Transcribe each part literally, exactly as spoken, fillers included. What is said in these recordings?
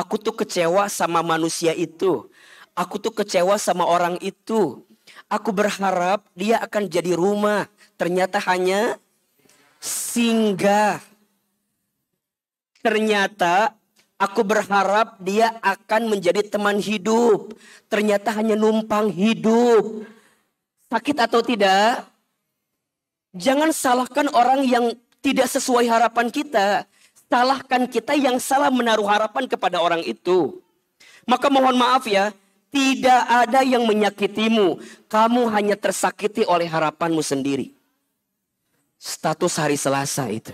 Aku tuh kecewa sama manusia itu. Aku tuh kecewa sama orang itu. Aku berharap dia akan jadi rumah. Ternyata hanya singgah. Ternyata aku berharap dia akan menjadi teman hidup. Ternyata hanya numpang hidup. Sakit atau tidak? Jangan salahkan orang yang tidak sesuai harapan kita. Salahkan kita yang salah menaruh harapan kepada orang itu. Maka mohon maaf ya, tidak ada yang menyakitimu. Kamu hanya tersakiti oleh harapanmu sendiri. Status hari Selasa itu.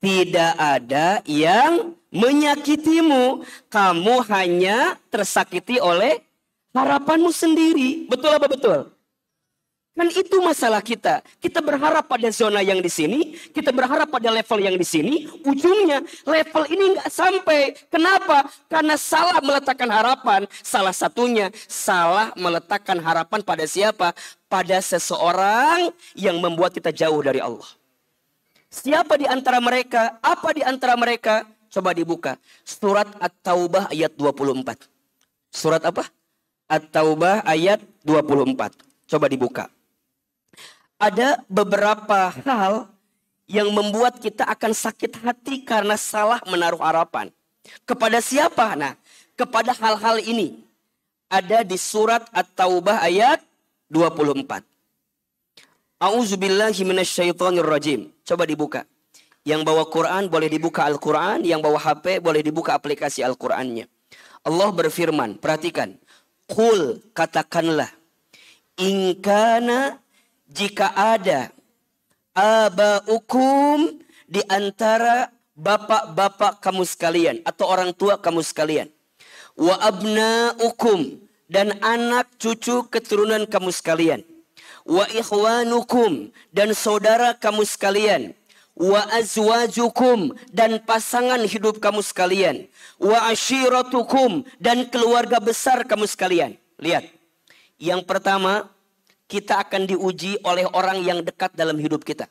Tidak ada yang menyakitimu. Kamu hanya tersakiti oleh harapanmu sendiri. Betul apa betul? Kan itu masalah kita. Kita berharap pada zona yang di sini, kita berharap pada level yang di sini, ujungnya level ini nggak sampai. Kenapa? Karena salah meletakkan harapan. Salah satunya salah meletakkan harapan pada siapa? Pada seseorang yang membuat kita jauh dari Allah. Siapa di antara mereka? Apa di antara mereka? Coba dibuka. Surat At-Taubah ayat dua puluh empat. Surat apa? At-Taubah ayat dua puluh empat. Coba dibuka. Ada beberapa hal yang membuat kita akan sakit hati karena salah menaruh harapan. Kepada siapa? Nah, kepada hal-hal ini. Ada di surat At-Taubah ayat dua puluh empat. A'udzubillahi minasyaitonirrajim. Coba dibuka. Yang bawa Quran boleh dibuka Al-Quran, yang bawa H P boleh dibuka aplikasi Al-Qurannya. Allah berfirman, perhatikan. Qul, katakanlah. In kana, jika ada, aba'ukum, di antara bapak-bapak kamu sekalian atau orang tua kamu sekalian, wa abna'ukum, dan anak cucu keturunan kamu sekalian, wa ikhwanukum, dan saudara kamu sekalian, wa azwajukum, dan pasangan hidup kamu sekalian, wa ashiratukum, dan keluarga besar kamu sekalian. Lihat. Yang pertama, kita akan diuji oleh orang yang dekat dalam hidup kita.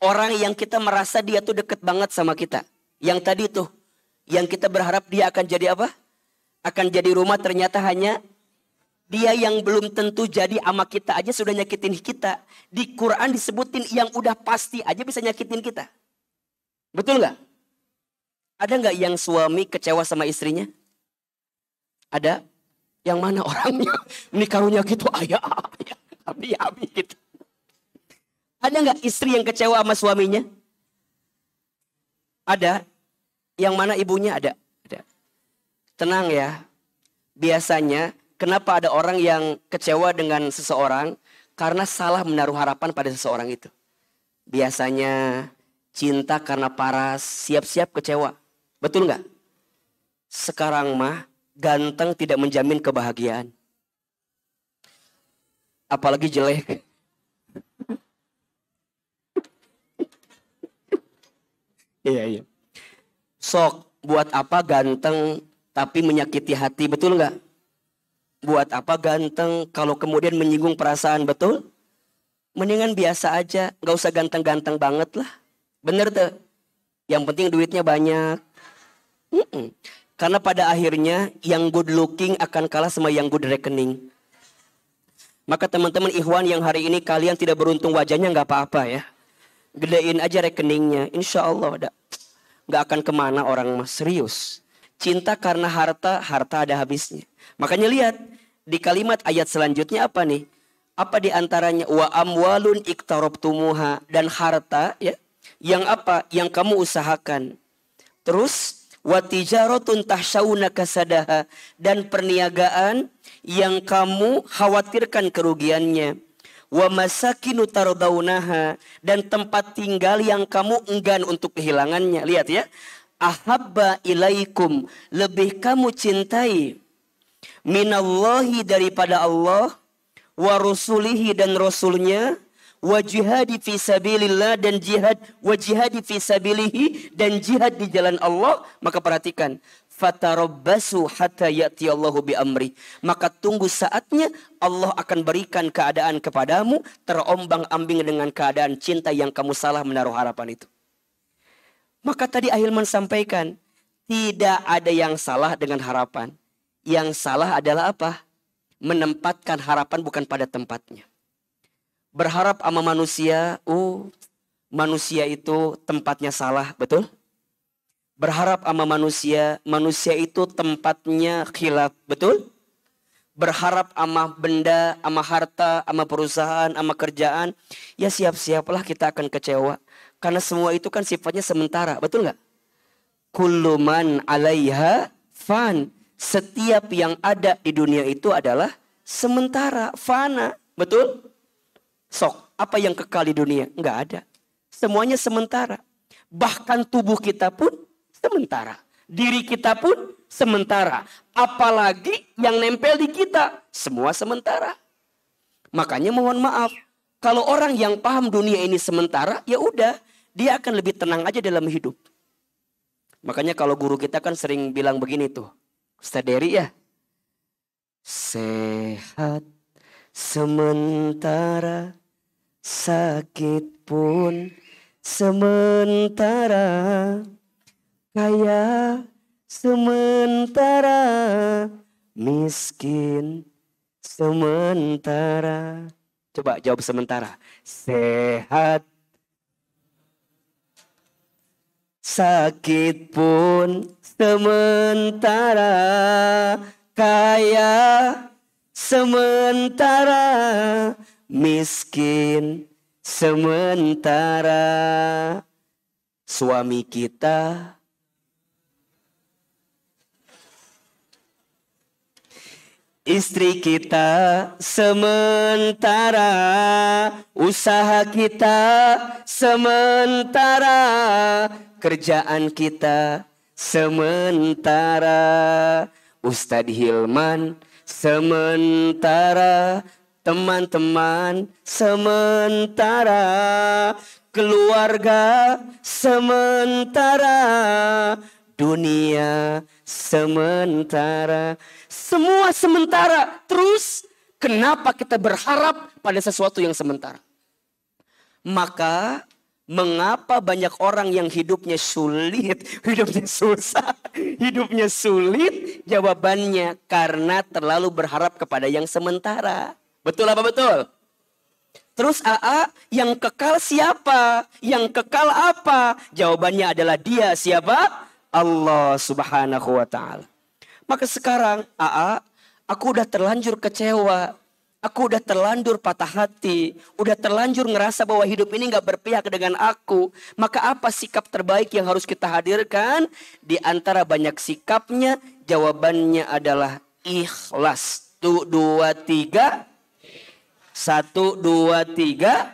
Orang yang kita merasa dia tuh dekat banget sama kita. Yang tadi tuh, yang kita berharap dia akan jadi apa? Akan jadi rumah, ternyata hanya dia yang belum tentu jadi ama kita aja sudah nyakitin kita. Di Quran disebutin yang udah pasti aja bisa nyakitin kita. Betul nggak? Ada nggak yang suami kecewa sama istrinya? Ada? Yang mana orangnya menikarunya gitu, ayah, ayah, abi, abi gitu. Ada nggak istri yang kecewa sama suaminya? Ada. Yang mana ibunya? Ada. Ada. Tenang ya. Biasanya kenapa ada orang yang kecewa dengan seseorang? Karena salah menaruh harapan pada seseorang itu. Biasanya cinta karena paras, siap-siap kecewa. Betul nggak? Sekarang mah ganteng tidak menjamin kebahagiaan. Apalagi jelek. Iya, iya. Sok, buat apa ganteng tapi menyakiti hati, betul nggak? Buat apa ganteng kalau kemudian menyinggung perasaan, betul? Mendingan biasa aja, nggak usah ganteng-ganteng banget lah. Bener tuh. Yang penting duitnya banyak. Mm-mm. Karena pada akhirnya yang good looking akan kalah sama yang good reckoning. Maka teman-teman ikhwan yang hari ini kalian tidak beruntung wajahnya nggak apa-apa ya. Gedein aja rekeningnya. Insya Allah ada. Nggak akan kemana orang mas. Serius. Cinta karena harta, harta ada habisnya. Makanya lihat di kalimat ayat selanjutnya apa nih? Apa diantaranya? Wa amwalun iktarobtumuha, dan harta ya. Yang apa? Yang kamu usahakan. Terus. Wa tijaratun tahsyauna kasadaha, dan perniagaan yang kamu khawatirkan kerugiannya. Wa masakinu tardaunaha, dan tempat tinggal yang kamu enggan untuk kehilangannya. Lihat ya. Ahabba ilaikum, lebih kamu cintai, minallahi, daripada Allah, wa rusulihi, dan rasulnya, wa jihadi fi sabilillah, dan jihad wa jihadi fi sabilihi, dan jihad di jalan Allah. Maka perhatikan, fatarabbasu hatta ya'ti Allahu bi amri, maka tunggu saatnya Allah akan berikan keadaan kepadamu terombang-ambing dengan keadaan cinta yang kamu salah menaruh harapan itu. Maka tadi Hilman sampaikan, tidak ada yang salah dengan harapan. Yang salah adalah apa? Menempatkan harapan bukan pada tempatnya. Berharap sama manusia, oh manusia itu tempatnya salah, betul? Berharap sama manusia, manusia itu tempatnya khilaf, betul? Berharap sama benda, sama harta, sama perusahaan, sama kerjaan, ya siap-siaplah kita akan kecewa. Karena semua itu kan sifatnya sementara, betul nggak? Kullu man 'alaiha fan. Setiap yang ada di dunia itu adalah sementara, fana, betul? Sok, apa yang kekal di dunia? Enggak ada. Semuanya sementara. Bahkan tubuh kita pun sementara. Diri kita pun sementara. Apalagi yang nempel di kita, semua sementara. Makanya mohon maaf, kalau orang yang paham dunia ini sementara, ya udah, dia akan lebih tenang aja dalam hidup. Makanya kalau guru kita kan sering bilang begini tuh, Ustadz Deri ya, sehat sementara, sakit pun sementara, kaya sementara, miskin sementara. Coba jawab sementara. Sehat, sakit pun sementara, kaya sementara, miskin sementara, suami kita istri kita sementara, usaha kita sementara, kerjaan kita sementara, Ustadz Hilman sementara, teman-teman sementara, keluarga sementara, dunia sementara, semua sementara. Terus kenapa kita berharap pada sesuatu yang sementara? Maka mengapa banyak orang yang hidupnya sulit, hidupnya susah, hidupnya sulit? Jawabannya karena terlalu berharap kepada yang sementara. Betul apa betul? Terus A A, yang kekal siapa? Yang kekal apa? Jawabannya adalah dia siapa? Allah subhanahu wa ta'ala. Maka sekarang A A, aku udah terlanjur kecewa, aku udah terlanjur patah hati, udah terlanjur ngerasa bahwa hidup ini gak berpihak dengan aku. Maka apa sikap terbaik yang harus kita hadirkan? Di antara banyak sikapnya, jawabannya adalah ikhlas. Satu, dua, tiga. Satu, dua, tiga.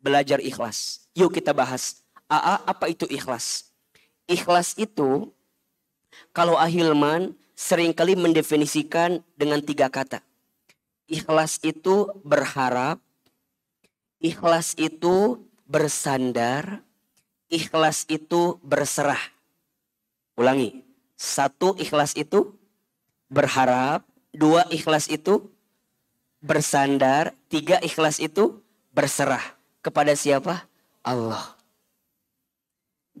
Belajar ikhlas. Yuk kita bahas. A A, apa itu ikhlas? Ikhlas itu kalau Hilman seringkali mendefinisikan dengan tiga kata. Ikhlas itu berharap, ikhlas itu bersandar, ikhlas itu berserah. Ulangi. Satu, ikhlas itu berharap. Dua, ikhlas itu bersandar. Tiga, ikhlas itu berserah. Kepada siapa? Allah.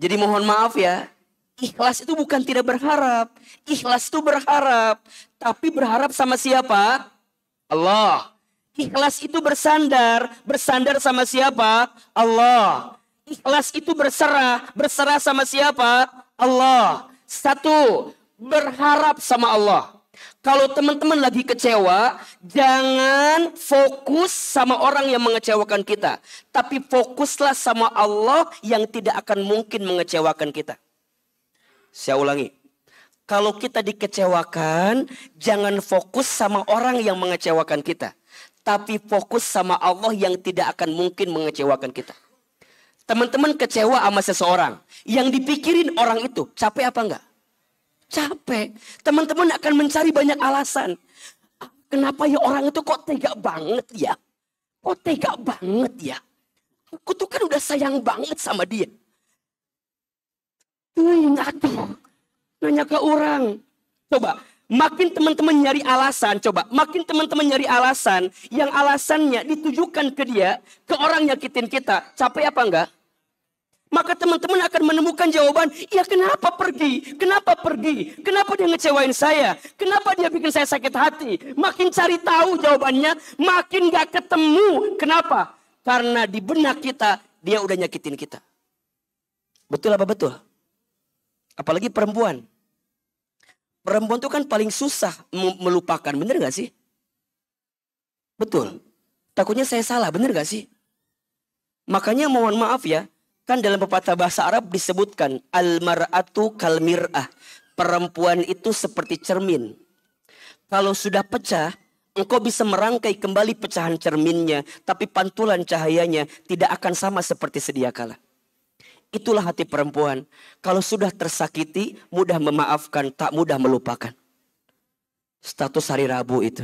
Jadi mohon maaf ya, ikhlas itu bukan tidak berharap. Ikhlas itu berharap, tapi berharap sama siapa? Allah. Ikhlas itu bersandar, bersandar sama siapa? Allah. Ikhlas itu berserah, berserah sama siapa? Allah. Satu, berharap sama Allah. Kalau teman-teman lagi kecewa, jangan fokus sama orang yang mengecewakan kita. Tapi fokuslah sama Allah yang tidak akan mungkin mengecewakan kita. Saya ulangi. Kalau kita dikecewakan, jangan fokus sama orang yang mengecewakan kita. Tapi fokus sama Allah yang tidak akan mungkin mengecewakan kita. Teman-teman kecewa sama seseorang. Yang dipikirin orang itu, capek apa enggak? Capek. Teman-teman akan mencari banyak alasan. Kenapa ya orang itu kok tega banget ya? Kok tega banget ya? Aku tuh kan udah sayang banget sama dia. Tuh ngatur. Nanya ke orang. Coba. Makin teman-teman nyari alasan, coba. Makin teman-teman nyari alasan. Yang alasannya ditujukan ke dia. Ke orang nyakitin kita. Capek apa enggak? maka teman-teman akan menemukan jawaban, ya kenapa pergi, kenapa pergi, kenapa dia ngecewain saya, kenapa dia bikin saya sakit hati. Makin cari tahu jawabannya, makin gak ketemu. Kenapa? Karena di benak kita, dia udah nyakitin kita. Betul apa betul? Apalagi perempuan. Perempuan itu kan paling susah melupakan, bener gak sih? Betul. Takutnya saya salah, bener gak sih? Makanya mohon maaf ya, kan dalam pepatah bahasa Arab disebutkan almar'atu kalmir'ah. Perempuan itu seperti cermin. Kalau sudah pecah, engkau bisa merangkai kembali pecahan cerminnya, tapi pantulan cahayanya tidak akan sama seperti sedia kala. Itulah hati perempuan. Kalau sudah tersakiti, mudah memaafkan, tak mudah melupakan. Status hari Rabu itu.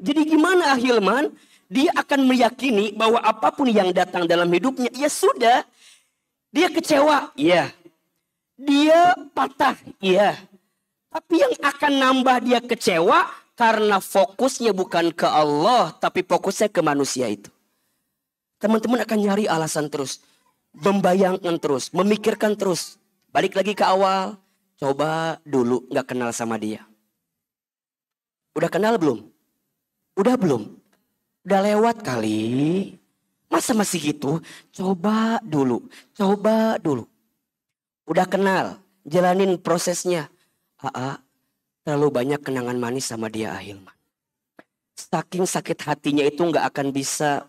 Jadi gimana ah Hilman? Dia akan meyakini bahwa apapun yang datang dalam hidupnya, ya sudah. Dia kecewa, ya. Dia patah, ya. Tapi yang akan nambah dia kecewa karena fokusnya bukan ke Allah, tapi fokusnya ke manusia itu. Teman-teman akan nyari alasan terus, membayangkan terus, memikirkan terus. Balik lagi ke awal, coba dulu gak kenal sama dia. Udah kenal belum? Udah belum? Udah lewat kali, masa masih gitu? Coba dulu, coba dulu. Udah kenal, jalanin prosesnya. Aa, terlalu banyak kenangan manis sama dia ah Hilman. Saking sakit hatinya itu gak akan bisa.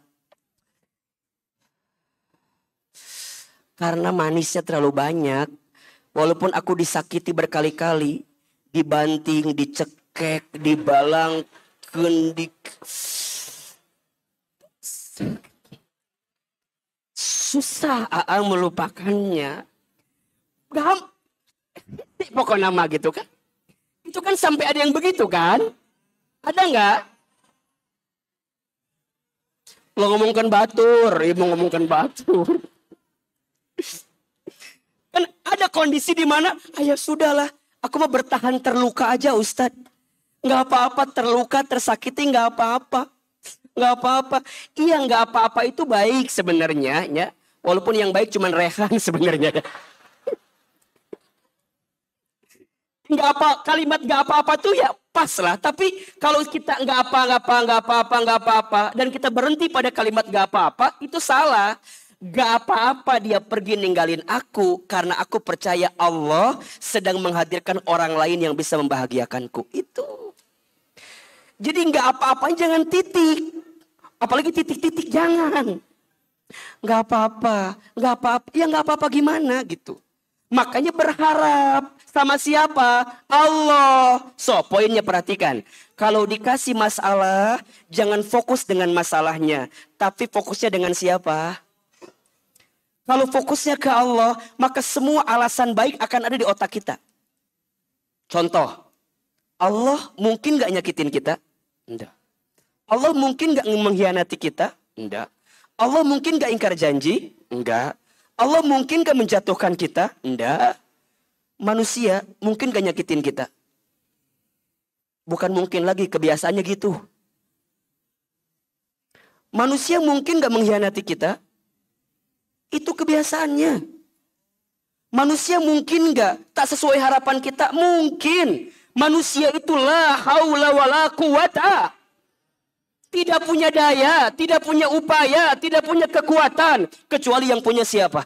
Karena manisnya terlalu banyak. Walaupun aku disakiti berkali-kali. Dibanting, dicekek, dibalang, kendik. Susah Aang melupakannya. Pokok nama gitu kan. Itu kan sampai ada yang begitu kan. Ada nggak? Lo ngomongkan batur. Ibu ngomongkan batur. Kan ada kondisi di mana, ayah sudahlah, aku mau bertahan terluka aja Ustadz. Nggak apa-apa terluka, tersakiti nggak apa-apa. Nggak apa-apa. Iya nggak apa-apa itu baik sebenarnya ya. Walaupun yang baik cuman Rehan sebenarnya. Nggak apa, kalimat nggak apa-apa tuh ya pas lah. Tapi kalau kita nggak apa, nggak apa, nggak apa-apa, nggak apa-apa, dan kita berhenti pada kalimat nggak apa-apa, itu salah. Gak apa-apa dia pergi ninggalin aku, karena aku percaya Allah sedang menghadirkan orang lain yang bisa membahagiakanku. Itu. Jadi gak apa-apa jangan titik. Apalagi titik-titik jangan. Gak apa-apa. Gak apa-apa. Ya gak apa-apa gimana gitu. Makanya berharap. Sama siapa? Allah. So poinnya perhatikan. Kalau dikasih masalah, jangan fokus dengan masalahnya. Tapi fokusnya dengan siapa? Kalau fokusnya ke Allah, maka semua alasan baik akan ada di otak kita. Contoh. Allah mungkin gak nyakitin kita? Enggak. Allah mungkin gak mengkhianati kita? Enggak. Allah mungkin gak ingkar janji? Enggak. Allah mungkin gak menjatuhkan kita? Enggak. Manusia mungkin gak nyakitin kita? Bukan mungkin lagi, kebiasaannya gitu. Manusia mungkin gak mengkhianati kita? Itu kebiasaannya. Manusia mungkin gak tak sesuai harapan kita? Mungkin. Manusia itu la haula wala quwata. Tidak punya daya, tidak punya upaya, tidak punya kekuatan. Kecuali yang punya siapa?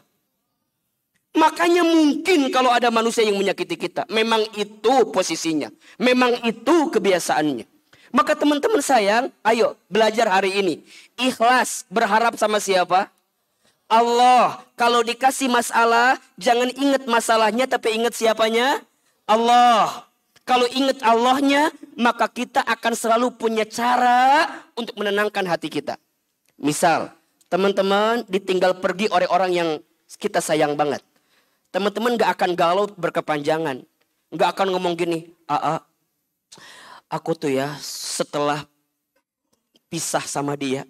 Makanya mungkin kalau ada manusia yang menyakiti kita. Memang itu posisinya. Memang itu kebiasaannya. Maka teman-teman sayang, ayo belajar hari ini. Ikhlas berharap sama siapa? Allah. Kalau dikasih masalah, jangan ingat masalahnya tapi ingat siapanya? Allah. Kalau ingat Allahnya, maka kita akan selalu punya cara untuk menenangkan hati kita. Misal, teman-teman ditinggal pergi oleh orang yang kita sayang banget. Teman-teman gak akan galau berkepanjangan. Gak akan ngomong gini, Aa, aku tuh ya setelah pisah sama dia,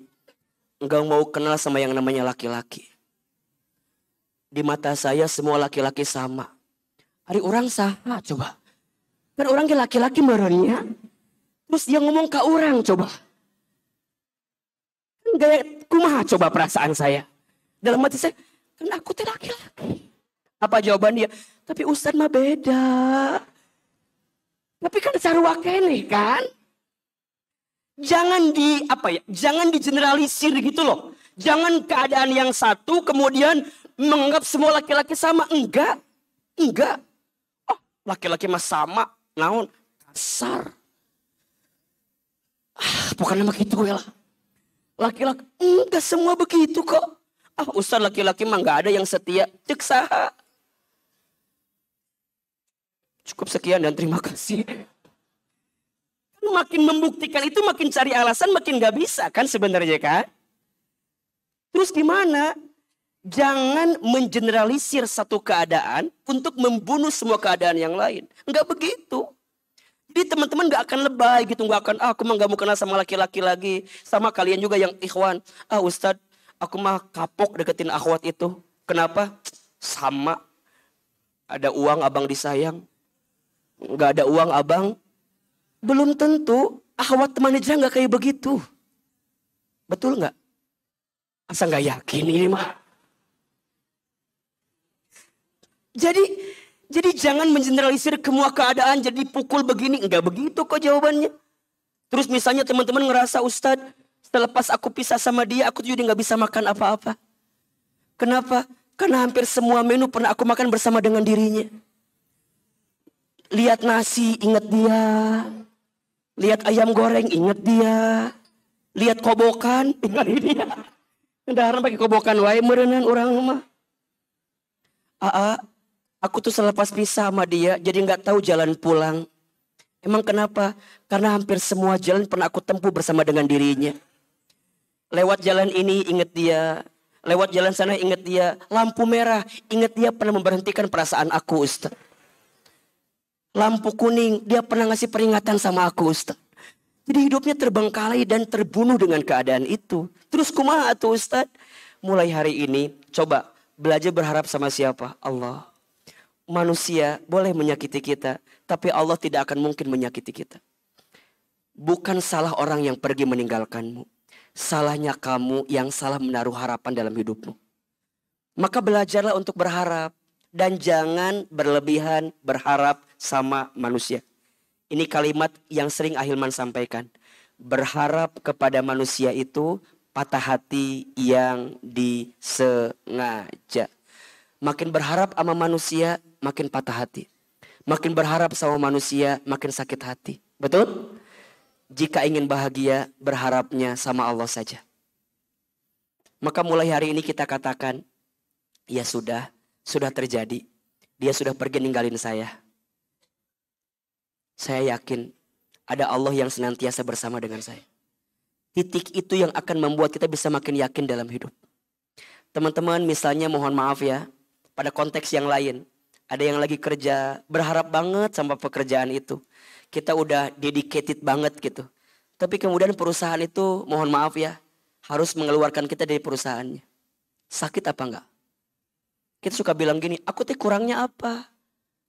gak mau kenal sama yang namanya laki-laki. Di mata saya semua laki-laki sama. Hari orang saha coba. Kan orang laki-laki merenya. Terus dia ngomong ke orang coba. Gaya kumaha coba perasaan saya. Dalam hati saya, kan aku teh laki-laki. Apa jawaban dia? Tapi Ustadz mah beda. Tapi kan sarua keneh kan. Jangan di apa ya? Jangan digeneralisir gitu loh. Jangan keadaan yang satu kemudian menganggap semua laki-laki sama. Enggak. Enggak. Oh, laki-laki mah sama. Naon? Kasar. Ah, bukan nama gitu ya lah. Laki-laki enggak semua begitu kok. Ah, Ustaz laki-laki mah enggak ada yang setia. Cek saha. Cukup sekian dan terima kasih. Makin membuktikan itu makin cari alasan makin gak bisa kan sebenarnya kan. Terus gimana? Jangan mengeneralisir satu keadaan untuk membunuh semua keadaan yang lain. Enggak begitu. Jadi teman-teman gak akan lebay gitu. Gak akan, ah, aku mah gak mau kenal sama laki-laki lagi. Sama kalian juga yang ikhwan. Ah Ustadz, aku mah kapok deketin akhwat itu. Kenapa? Sama. Ada uang abang disayang. Gak ada uang abang. Belum tentu akhwat teman hijrah gak kayak begitu. Betul gak? Asa gak yakin ini mah. Jadi jadi jangan mengeneralisir semua keadaan. Jadi pukul begini. Enggak begitu kok jawabannya. Terus misalnya teman-teman ngerasa Ustadz, setelah pas aku pisah sama dia, aku jadi gak bisa makan apa-apa. Kenapa? Karena hampir semua menu pernah aku makan bersama dengan dirinya. Lihat nasi, ingat dia. Lihat ayam goreng, ingat dia. Lihat kobokan, ingat dia. Kendaraan pakai kobokan wae meureunnan urang mah. Aa, aku tuh selepas pisah sama dia, jadi nggak tahu jalan pulang. Emang kenapa? Karena hampir semua jalan pernah aku tempuh bersama dengan dirinya. Lewat jalan ini, ingat dia. Lewat jalan sana, ingat dia. Lampu merah, ingat dia pernah memberhentikan perasaan aku, Ustaz. Lampu kuning, dia pernah ngasih peringatan sama aku, Ustaz. Jadi hidupnya terbengkalai dan terbunuh dengan keadaan itu. Terus kumaha atuh Ustaz? Mulai hari ini, coba belajar berharap sama siapa? Allah. Manusia boleh menyakiti kita, tapi Allah tidak akan mungkin menyakiti kita. Bukan salah orang yang pergi meninggalkanmu. Salahnya kamu yang salah menaruh harapan dalam hidupmu. Maka belajarlah untuk berharap. Dan jangan berlebihan berharap sama manusia. Ini kalimat yang sering Ahilman sampaikan. Berharap kepada manusia itu patah hati yang disengaja. Makin berharap sama manusia, makin patah hati. Makin berharap sama manusia, makin sakit hati. Betul? Jika ingin bahagia, berharapnya sama Allah saja. Maka mulai hari ini kita katakan, ya sudah. Sudah terjadi. Dia sudah pergi ninggalin saya. Saya yakin ada Allah yang senantiasa bersama dengan saya. Titik itu yang akan membuat kita bisa makin yakin dalam hidup. Teman-teman misalnya mohon maaf ya. Pada konteks yang lain. Ada yang lagi kerja. Berharap banget sama pekerjaan itu. Kita udah dedicated banget gitu. Tapi kemudian perusahaan itu mohon maaf ya. Harus mengeluarkan kita dari perusahaannya. Sakit apa enggak? Kita suka bilang gini, aku teh kurangnya apa?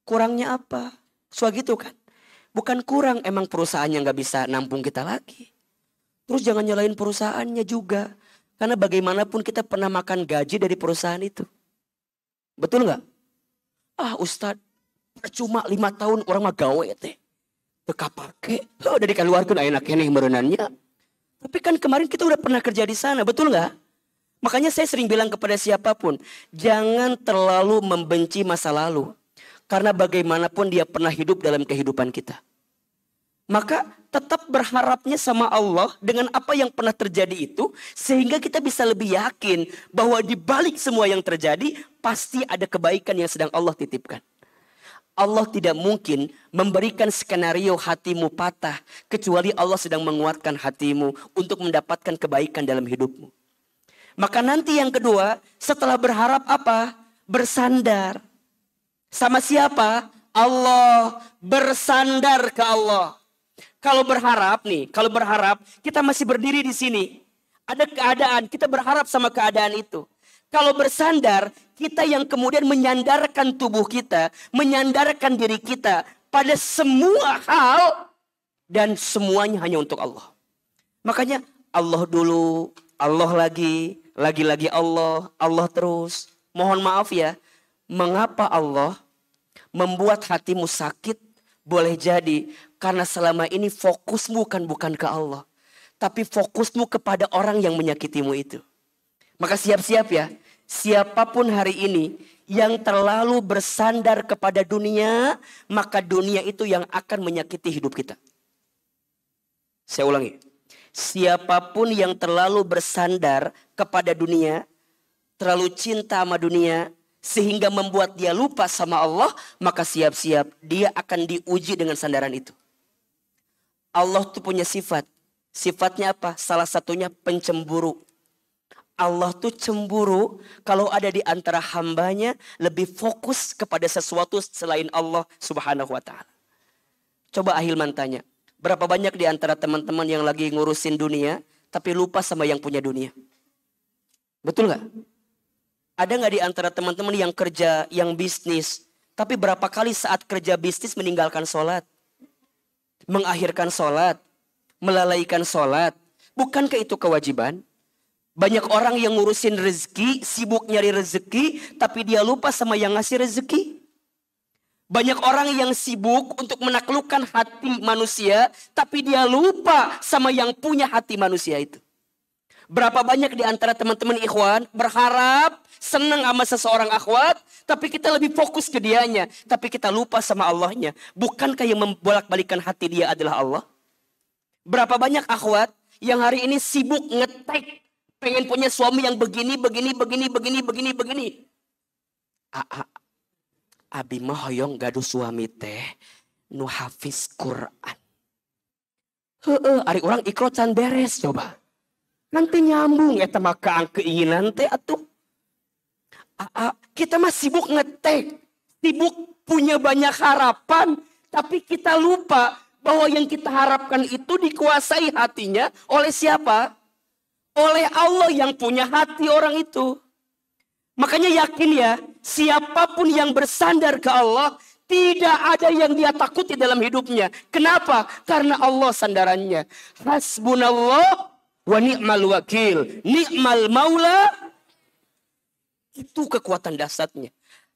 Kurangnya apa? Soal gitu kan? Bukan kurang, emang perusahaannya nggak bisa nampung kita lagi. Terus jangan nyalain perusahaannya juga. Karena bagaimanapun kita pernah makan gaji dari perusahaan itu. Betul nggak? Ah Ustadz, percuma lima tahun orang mah gawe teh. Teka pake, oh, udah dikeluarkan enak enak merenannya. Tapi kan kemarin kita udah pernah kerja di sana, betul nggak? Makanya saya sering bilang kepada siapapun, jangan terlalu membenci masa lalu. Karena bagaimanapun dia pernah hidup dalam kehidupan kita. Maka tetap berharapnya sama Allah dengan apa yang pernah terjadi itu. Sehingga kita bisa lebih yakin bahwa di balik semua yang terjadi, pasti ada kebaikan yang sedang Allah titipkan. Allah tidak mungkin memberikan skenario hatimu patah. Kecuali Allah sedang menguatkan hatimu untuk mendapatkan kebaikan dalam hidupmu. Maka nanti yang kedua, setelah berharap apa? Bersandar. Sama siapa? Allah. Bersandar ke Allah. Kalau berharap nih, kalau berharap kita masih berdiri di sini. Ada keadaan, kita berharap sama keadaan itu. Kalau bersandar, kita yang kemudian menyandarkan tubuh kita, menyandarkan diri kita pada semua hal dan semuanya hanya untuk Allah. Makanya Allah dulu, Allah lagi, lagi-lagi Allah, Allah terus. Mohon maaf ya, mengapa Allah membuat hatimu sakit? Boleh jadi karena selama ini fokusmu kan bukan ke Allah, tapi fokusmu kepada orang yang menyakitimu itu. Maka siap-siap ya, siapapun hari ini yang terlalu bersandar kepada dunia, maka dunia itu yang akan menyakiti hidup kita. Saya ulangi. Siapapun yang terlalu bersandar kepada dunia, terlalu cinta sama dunia, sehingga membuat dia lupa sama Allah, maka siap-siap dia akan diuji dengan sandaran itu. Allah tuh punya sifat. Sifatnya apa? Salah satunya pencemburu. Allah tuh cemburu kalau ada di antara hambanya lebih fokus kepada sesuatu selain Allah subhanahu wa ta'ala. Coba Ahilman tanya. Berapa banyak di antara teman-teman yang lagi ngurusin dunia, tapi lupa sama yang punya dunia? Betul gak? Ada gak di antara teman-teman yang kerja, yang bisnis, tapi berapa kali saat kerja bisnis meninggalkan sholat? Mengakhirkan sholat? Melalaikan sholat? Bukankah itu kewajiban? Banyak orang yang ngurusin rezeki, sibuk nyari rezeki, tapi dia lupa sama yang ngasih rezeki. Banyak orang yang sibuk untuk menaklukkan hati manusia, tapi dia lupa sama yang punya hati manusia itu. Berapa banyak di antara teman-teman ikhwan berharap senang sama seseorang akhwat, tapi kita lebih fokus ke dianya, tapi kita lupa sama Allahnya. Bukankah yang membolak-balikan hati dia adalah Allah? Berapa banyak akhwat yang hari ini sibuk ngetek, pengen punya suami yang begini, begini, begini, begini, begini, begini. Aa. Abi mah hoyong gaduh suami teh nu hafiz Quran. Heueuh, ari urang ikro can beres coba. Nanti nyambung eta mah ka keinginan teh atuh. Aa, kita mah sibuk ngetek, sibuk punya banyak harapan, tapi kita lupa bahwa yang kita harapkan itu dikuasai hatinya oleh siapa? Oleh Allah yang punya hati orang itu. Makanya yakin ya, siapapun yang bersandar ke Allah, tidak ada yang dia takuti dalam hidupnya. Kenapa? Karena Allah sandarannya. Hasbunallah wa ni'mal wakil, ni'mal maula. Itu kekuatan dasarnya.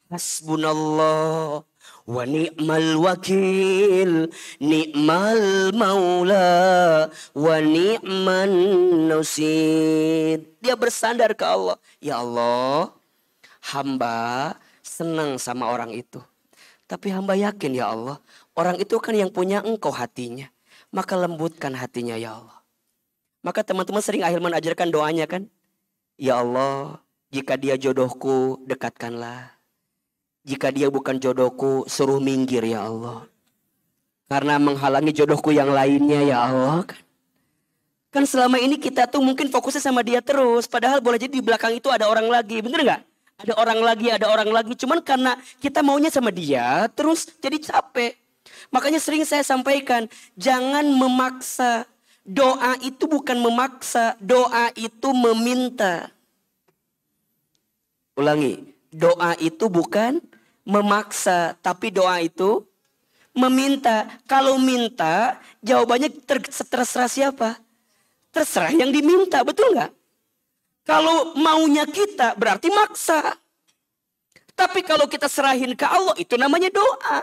Hasbunallah wa ni'mal wakil, ni'mal maula, wa ni'man nusid. Dia bersandar ke Allah. Ya Allah, hamba senang sama orang itu. Tapi hamba yakin ya Allah, orang itu kan yang punya engkau hatinya. Maka lembutkan hatinya ya Allah. Maka teman-teman sering Ahilman ajarkan doanya kan. Ya Allah, jika dia jodohku dekatkanlah. Jika dia bukan jodohku, suruh minggir ya Allah. Karena menghalangi jodohku yang lainnya ya Allah kan. Kan selama ini kita tuh mungkin fokusnya sama dia terus. Padahal boleh jadi di belakang itu ada orang lagi. Bener gak? Ada orang lagi, ada orang lagi. Cuman karena kita maunya sama dia, terus jadi capek. Makanya sering saya sampaikan, jangan memaksa. Doa itu bukan memaksa, doa itu meminta. Ulangi, doa itu bukan memaksa, tapi doa itu meminta. Kalau minta, jawabannya ter- terserah siapa? Terserah yang diminta, betul nggak? Kalau maunya kita berarti maksa. Tapi kalau kita serahin ke Allah itu namanya doa.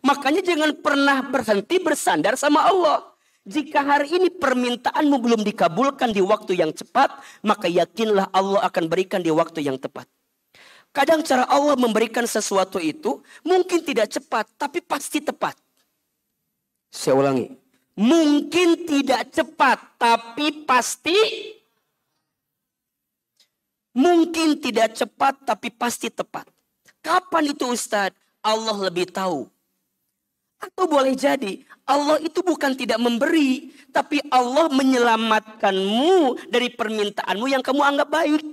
Makanya jangan pernah berhenti bersandar sama Allah. Jika hari ini permintaanmu belum dikabulkan di waktu yang cepat, maka yakinlah Allah akan berikan di waktu yang tepat. Kadang cara Allah memberikan sesuatu itu mungkin tidak cepat, tapi pasti tepat. Saya ulangi. Mungkin tidak cepat, tapi pasti tepat. Mungkin tidak cepat tapi pasti tepat. Kapan itu Ustadz? Allah lebih tahu. Atau boleh jadi Allah itu bukan tidak memberi, tapi Allah menyelamatkanmu dari permintaanmu yang kamu anggap baik.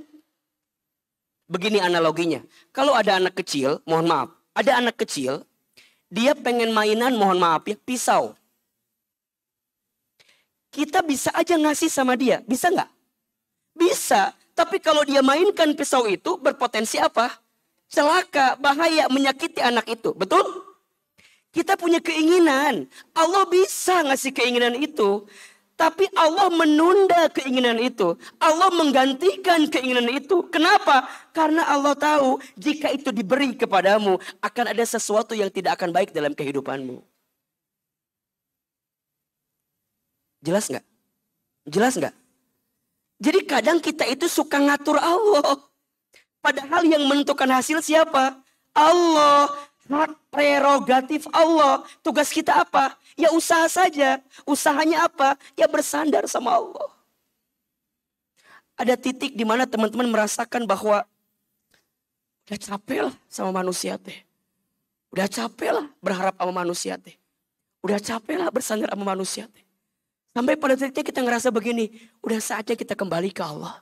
Begini analoginya. Kalau ada anak kecil, mohon maaf. Ada anak kecil, dia pengen mainan, mohon maaf ya, pisau. Kita bisa aja ngasih sama dia. Bisa nggak? Bisa. Tapi kalau dia mainkan pisau itu berpotensi apa? Celaka, bahaya, menyakiti anak itu. Betul? Kita punya keinginan. Allah bisa ngasih keinginan itu. Tapi Allah menunda keinginan itu. Allah menggantikan keinginan itu. Kenapa? Karena Allah tahu jika itu diberi kepadamu, akan ada sesuatu yang tidak akan baik dalam kehidupanmu. Jelas nggak? Jelas nggak? Jadi kadang kita itu suka ngatur Allah. Padahal yang menentukan hasil siapa? Allah. Hak prerogatif Allah. Tugas kita apa? Ya usaha saja. Usahanya apa? Ya bersandar sama Allah. Ada titik di mana teman-teman merasakan bahwa udah capek lah sama manusia teh. Udah capek lah berharap sama manusia teh. Udah capek lah bersandar sama manusia teh. Sampai pada titiknya kita ngerasa begini, udah saatnya kita kembali ke Allah.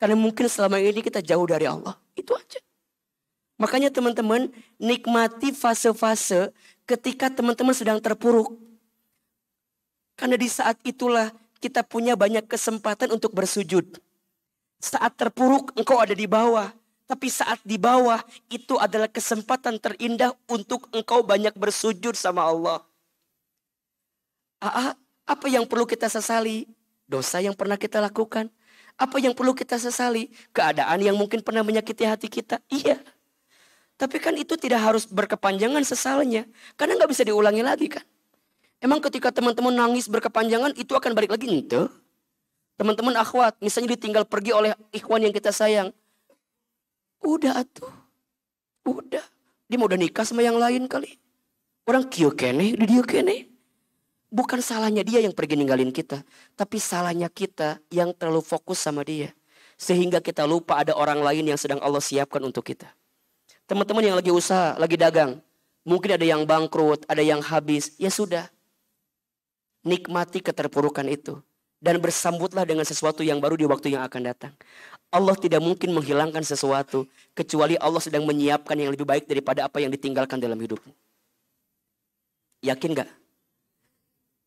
Karena mungkin selama ini kita jauh dari Allah. Itu aja. Makanya teman-teman nikmati fase-fase ketika teman-teman sedang terpuruk. Karena di saat itulah kita punya banyak kesempatan untuk bersujud. Saat terpuruk engkau ada di bawah. Tapi saat di bawah itu adalah kesempatan terindah untuk engkau banyak bersujud sama Allah. Aa, apa yang perlu kita sesali? Dosa yang pernah kita lakukan. Apa yang perlu kita sesali? Keadaan yang mungkin pernah menyakiti hati kita. Iya. Tapi kan itu tidak harus berkepanjangan sesalnya. Karena gak bisa diulangi lagi kan. Emang ketika teman-teman nangis berkepanjangan itu akan balik lagi? Itu. Teman-teman akhwat misalnya ditinggal pergi oleh ikhwan yang kita sayang. Udah atuh. Udah. Dia mau udah nikah sama yang lain kali. Orang kieu keneh, di dieu keneh. Bukan salahnya dia yang pergi ninggalin kita. Tapi salahnya kita yang terlalu fokus sama dia. Sehingga kita lupa ada orang lain yang sedang Allah siapkan untuk kita. Teman-teman yang lagi usaha, lagi dagang. Mungkin ada yang bangkrut, ada yang habis. Ya sudah. Nikmati keterpurukan itu. Dan bersambutlah dengan sesuatu yang baru di waktu yang akan datang. Allah tidak mungkin menghilangkan sesuatu. Kecuali Allah sedang menyiapkan yang lebih baik daripada apa yang ditinggalkan dalam hidupmu. Yakin gak?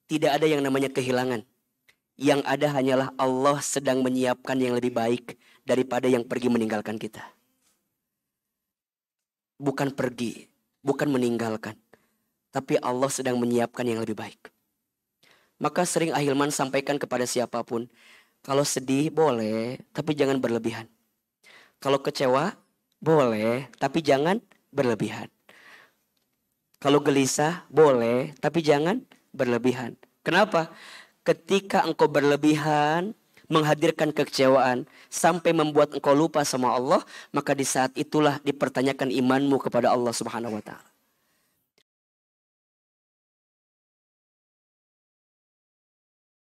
Tidak ada yang namanya kehilangan. Yang ada hanyalah Allah sedang menyiapkan yang lebih baik daripada yang pergi meninggalkan kita. Bukan pergi, bukan meninggalkan. Tapi Allah sedang menyiapkan yang lebih baik. Maka sering Ahilman sampaikan kepada siapapun. Kalau sedih boleh, tapi jangan berlebihan. Kalau kecewa boleh, tapi jangan berlebihan. Kalau gelisah boleh, tapi jangan berlebihan. Kenapa? Ketika engkau berlebihan, menghadirkan kekecewaan sampai membuat engkau lupa sama Allah, maka di saat itulah dipertanyakan imanmu kepada Allah Subhanahu wa taala.